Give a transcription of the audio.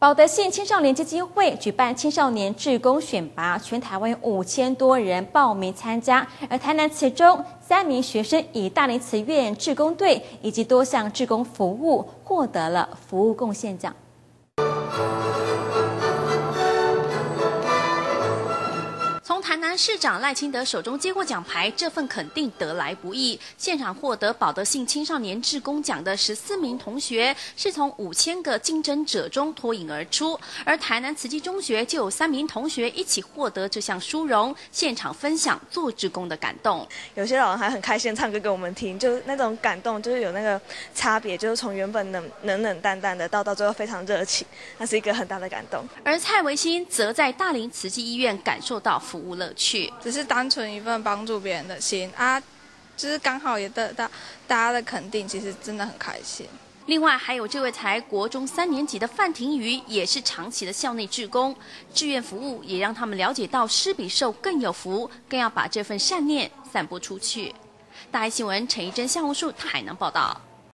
保德县青少年基金会举办青少年志工选拔，全台湾有5000多人报名参加。而台南慈中3名学生以大林慈院志工队以及多项志工服务，获得了服务贡献奖。 从台南市长赖清德手中接过奖牌，这份肯定得来不易。现场获得保德信青少年志工奖的14名同学，是从5000个竞争者中脱颖而出。而台南慈济中学就有3名同学一起获得这项殊荣，现场分享做志工的感动。有些老人还很开心唱歌给我们听，就是那种感动，就是有那个差别，就是从原本冷淡的，到最后非常热情，那是一个很大的感动。而蔡维新则在大林慈济医院感受到服务 乐趣，只是单纯一份帮助别人的心啊，就是刚好也得到大家的肯定，其实真的很开心。另外还有这位才国中3年级的范廷瑜，也是长期的校内志工，志愿服务也让他们了解到施比受更有福，更要把这份善念散播出去。大爱新闻陈怡珍、夏红树台南报道。